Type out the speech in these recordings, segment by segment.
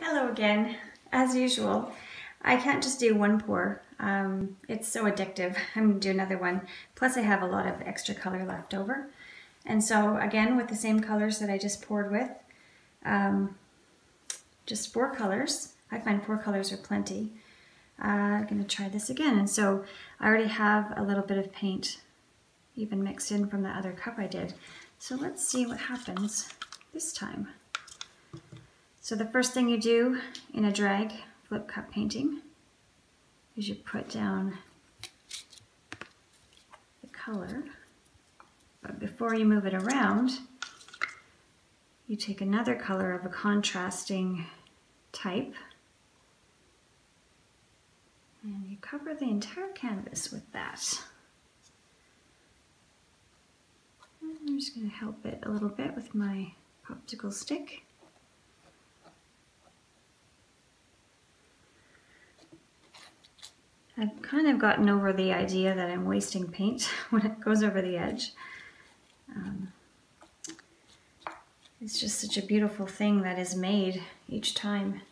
Hello again. As usual, I can't just do one pour. It's so addictive. I'm going to do another one. Plus I have a lot of extra color left over. And so again, with the same colors that I just poured with, just four colors. I find four colors are plenty. I'm going to try this again. And so I already have a little bit of paint even mixed in from the other cup I did. So let's see what happens this time. So the first thing you do in a drag flip cup painting is you put down the color, but before you move it around, you take another color of a contrasting type and you cover the entire canvas with that. And I'm just going to help it a little bit with my popsicle stick. I've kind of gotten over the idea that I'm wasting paint when it goes over the edge. It's just such a beautiful thing that is made each time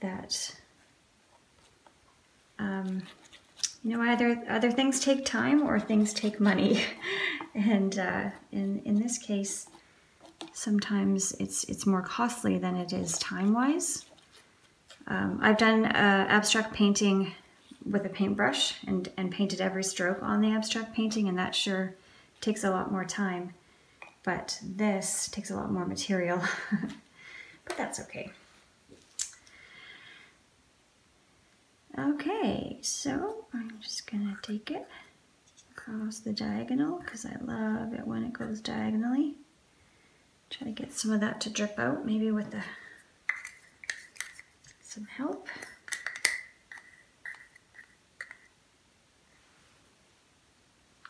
that, you know, either things take time or things take money. And in this case, sometimes it's more costly than it is time-wise. I've done abstract painting with a paintbrush and painted every stroke on the abstract painting, and that sure takes a lot more time, but this takes a lot more material. But that's okay. Okay, so I'm just gonna take it across the diagonal because I love it when it goes diagonally. Try to get some of that to drip out, maybe with some help.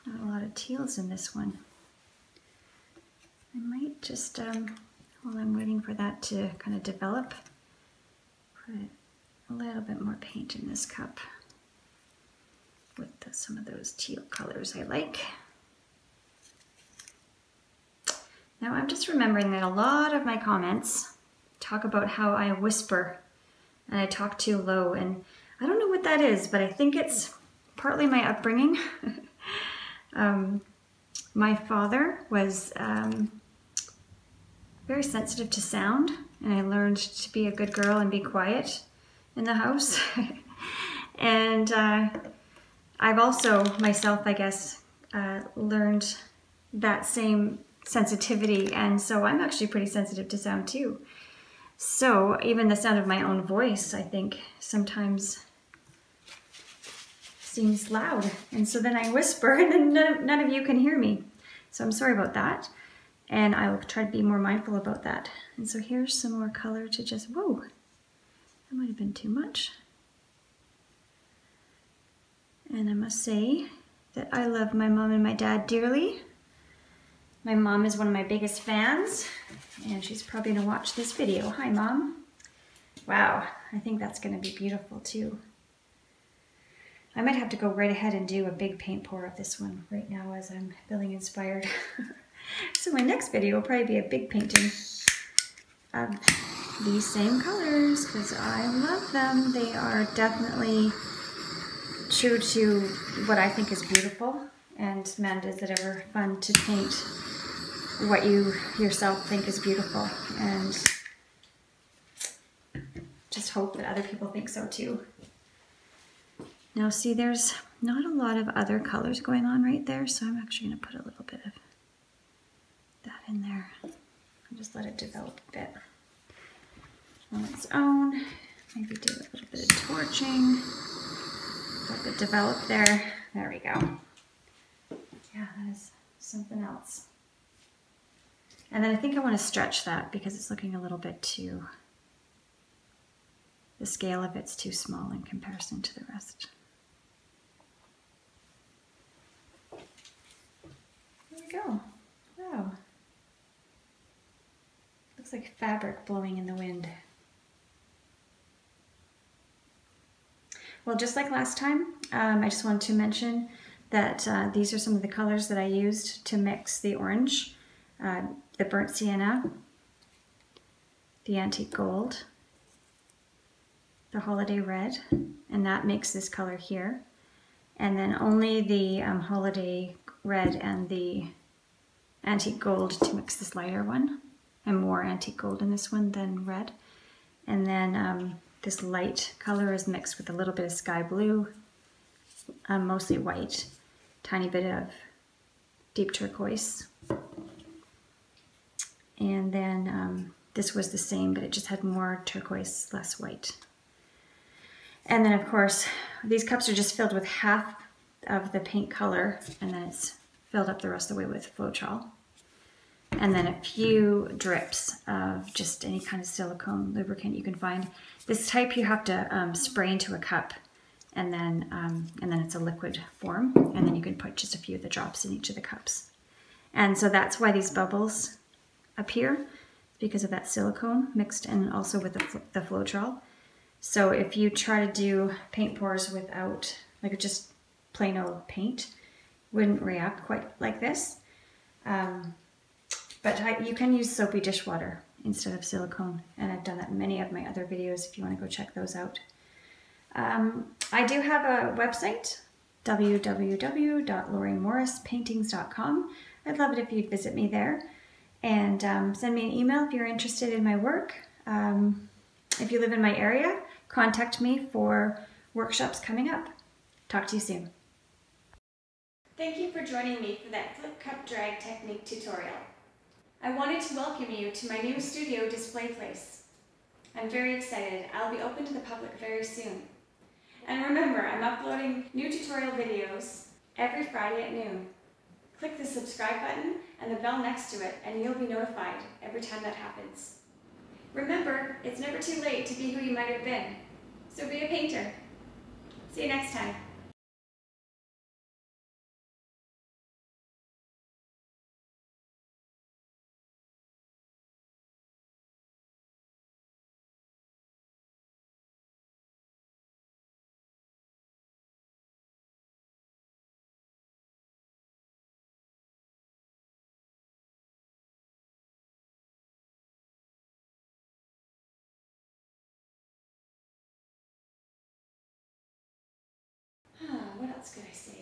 Not a lot of teals in this one. I might just, while I'm waiting for that to kind of develop, put a little bit more paint in this cup with some of those teal colors I like. Now I'm just remembering that a lot of my comments talk about how I whisper and I talk too low, and I don't know what that is, but I think it's partly my upbringing. My father was very sensitive to sound, and I learned to be a good girl and be quiet in the house. And I've also myself, I guess, learned that same sensitivity, and so I'm actually pretty sensitive to sound too. So even the sound of my own voice, I think, sometimes seems loud, and so then I whisper and then none of you can hear me. So I'm sorry about that, and I will try to be more mindful about that. And so here's some more color to just, whoa, that might have been too much. And I must say that I love my mom and my dad dearly. My mom is one of my biggest fans, and she's probably gonna watch this video. Hi, Mom. Wow, I think that's gonna be beautiful too. I might have to go right ahead and do a big paint pour of this one right now as I'm feeling inspired. So my next video will probably be a big painting of these same colors because I love them. They are definitely true to what I think is beautiful. And man, is it ever fun to paint what you yourself think is beautiful, and just hope that other people think so too. Now see, there's not a lot of other colors going on right there, so I'm actually going to put a little bit of that in there and just let it develop a bit on its own. Maybe do a little bit of torching, let it develop there. There we go. Yeah, that is something else. And then I think I want to stretch that because it's looking a little bit too, the scale of it's too small in comparison to the rest. There we go. Wow. Looks like fabric blowing in the wind. Well, just like last time, I just wanted to mention that these are some of the colors that I used to mix the orange, the burnt sienna, the antique gold, the holiday red, and that makes this color here. And then only the holiday red and the antique gold to mix this lighter one. And more antique gold in this one than red. And then this light color is mixed with a little bit of sky blue, mostly white, tiny bit of deep turquoise. And then this was the same, but it just had more turquoise, less white. And then of course, these cups are just filled with half of the paint color, and then it's filled up the rest of the way with Floetrol. And then a few drips of just any kind of silicone lubricant you can find. This type you have to spray into a cup, and then it's a liquid form, and then you can put just a few of the drops in each of the cups. And so that's why these bubbles appear, because of that silicone mixed in also with the Floetrol. So if you try to do paint pours without, like just plain old paint, wouldn't react quite like this. But you can use soapy dishwater instead of silicone, and I've done that in many of my other videos if you want to go check those out. I do have a website, www.lauriemorrispaintings.com. I'd love it if you'd visit me there, and send me an email if you're interested in my work. If you live in my area, contact me for workshops coming up. Talk to you soon. Thank you for joining me for that flip cup drag technique tutorial. I wanted to welcome you to my new studio display place. I'm very excited. I'll be open to the public very soon. And remember, I'm uploading new tutorial videos every Friday at noon. Click the subscribe button and the bell next to it, and you'll be notified every time that happens. Remember, it's never too late to be who you might have been. So be a painter. See you next time. What else could I say?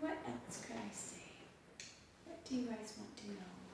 What else could I say? What do you guys want to know?